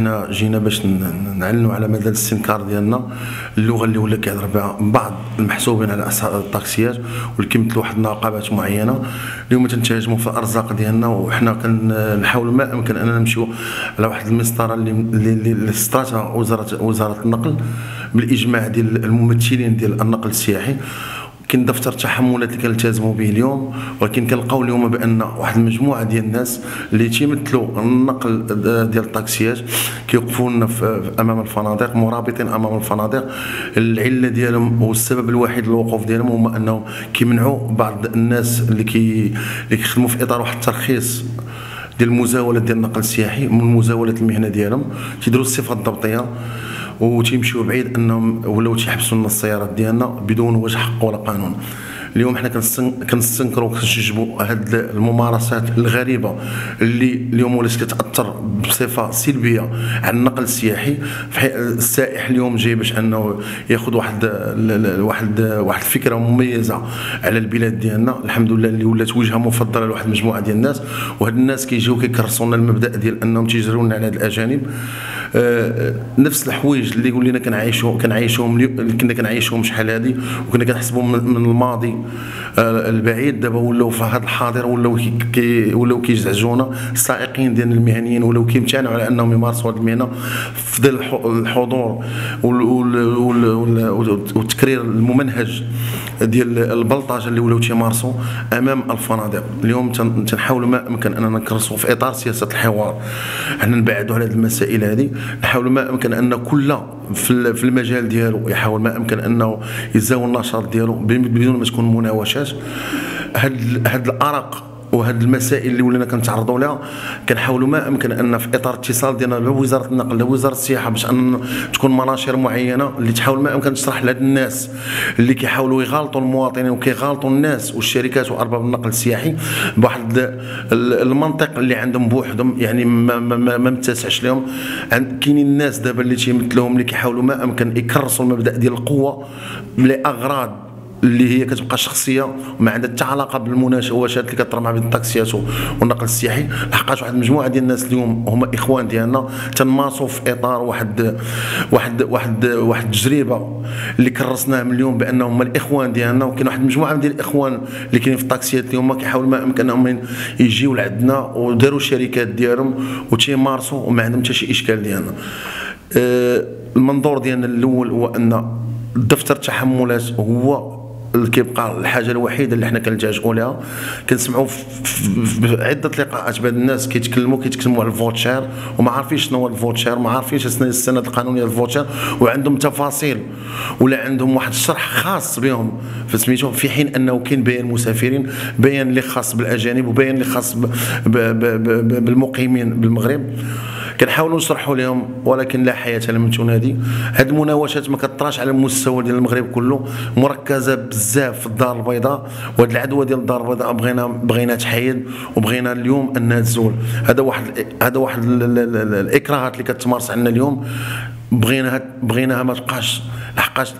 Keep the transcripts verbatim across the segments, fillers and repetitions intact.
حنا جينا باش نعلنوا على مدى الاستنكار ديالنا اللغه اللي ولا كيهضر بها بعض المحسوبين على اصحاب الطاكسيات واللي كيمثلوا واحد النقابات معينه اللي هما تنتهاجموا في الارزاق ديالنا، وحنا كنحاولوا ما امكن اننا نمشيو على واحد المسطره اللي اللي سطرتها وزاره وزاره النقل بالاجماع ديال الممثلين ديال النقل السياحي. كاين دفتر التحملات اللي كنلتزموا به اليوم، ولكن كنلقاو اليوم بان واحد المجموعه ديال الناس اللي تيمثلوا النقل ديال الطاكسيات كيوقفوا لنا امام الفنادق، مرابطين امام الفنادق. العله ديالهم والسبب الوحيد للوقوف ديالهم هما انهم كيمنعوا بعض الناس اللي كي اللي كيخدموا في اطار واحد الترخيص ديال المزاوله ديال النقل السياحي من مزاوله المهنه ديالهم، تيديروا الصفه الضبطيه وتيمشيو بعيد انهم ولاو تيحبسوا لنا السيارات ديالنا بدون وجه حق ولا قانون. اليوم حنا كنستنكروا وكنشجبوا هاد الممارسات الغريبه اللي اليوم ولات كتاثر بصفه سلبيه على النقل السياحي. السائح اليوم جاي باش انه ياخذ واحد واحد واحد الفكره مميزه على البلاد ديالنا، الحمد لله اللي ولات وجهه مفضله لواحد المجموعه ديال الناس، وهاد الناس كيجيو كيكرسوا لنا المبدا ديال انهم تيجروا لنا على هاد الاجانب. آه نفس الحوايج اللي ولينا كنعيشو كنعيشوهم اللي كنا كنعيشوهم شحال هادي وكنا كنحسبهم من الماضي البعيد، دابا ولاو في هذا الحاضر، ولاو كي ولاو كيزعجونا. السائقين ديال المهنيين ولاو كيمتنعوا على انهم يمارسوا هذه المهنه في ظل الحضور والتكرير الممنهج ديال البلطجه اللي ولاو تيمارسوا امام الفنادق. اليوم تنحاولوا ما امكن اننا نكرسوا في اطار سياسه الحوار، حنا نبعدوا على هذه المسائل هذه، نحاولوا ما امكن ان كل في المجال ديالو يحاول ما امكن انه يزاول النشاط ديالو بدون ما تكون مناوشات. هاد هاد الارق وهاد المسائل اللي ولينا كنتعرضوا لها كنحاولوا ما امكن ان في اطار اتصال ديالنا بوزاره النقل بوزاره السياحه باش ان تكون مناشر معينه اللي تحاول ما امكن تشرح لهاد الناس اللي كيحاولوا يغالطوا المواطنين وكيغالطوا الناس والشركات وارباب النقل السياحي بواحد المنطق اللي عندهم بوحدهم، يعني ما ما ما متسعش لهم. كاينين الناس دابا اللي تيمثلهم اللي كيحاولوا ما امكن يكرسوا المبدا ديال القوه لاغراض اللي هي كتبقى شخصيه وما عندها حتى علاقه بالمناوشات اللي كترمى بين الطاكسيات والنقل السياحي. لحقاش واحد المجموعه ديال الناس اليوم هما اخوان ديالنا تنماصوا في اطار واحد واحد واحد واحد التجربه اللي كرسناهم اليوم بانهم هما الاخوان ديالنا، وكاين واحد المجموعه ديال الاخوان اللي كاينين في الطاكسيات اللي هما كيحاولوا ما امكن انهم يجيو لعندنا وداروا الشركات ديالهم وتيمارسوا وما عندهم حتى شي اشكال ديالنا. أه المنظور ديالنا الاول هو ان دفتر التحملات هو اللي كيبقى الحاجه الوحيده اللي حنا كنلجاجوا لها. كنسمعوا في عده لقاءات بعض الناس كيتكلموا كيتكلموا على الفوتشير وما عارفينش شنو هو الفوتشير، ما عارفينش شنو هي السنه القانونيه للفوتشير، وعندهم تفاصيل ولا عندهم واحد الشرح خاص بهم فسميتو، في حين انه كاين بيان مسافرين، بيان اللي خاص بالاجانب، وبيان اللي خاص بالمقيمين بالمغرب. كنحاولوا نشرحوا لهم ولكن لا حياه لمن تنادي. هاد المناوشات ما كطراش على المستوى ديال المغرب كله، مركزه بزاف في الدار البيضاء، وهاد العدوى ديال الدار البيضاء بغينا بغينا تحيد وبغينا اليوم انها تزول. هذا واحد هذا واحد الاكراهات اللي كتمارس عندنا اليوم بغيناها بغيناها ما تبقاش، لحقاش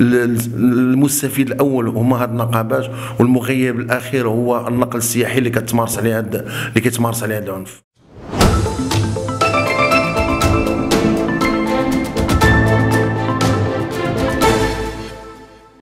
المستفيد الاول هما هاد النقابات والمغيب الاخير هو النقل السياحي اللي كتمارس عليه اللي كيتمارس عليه العنف.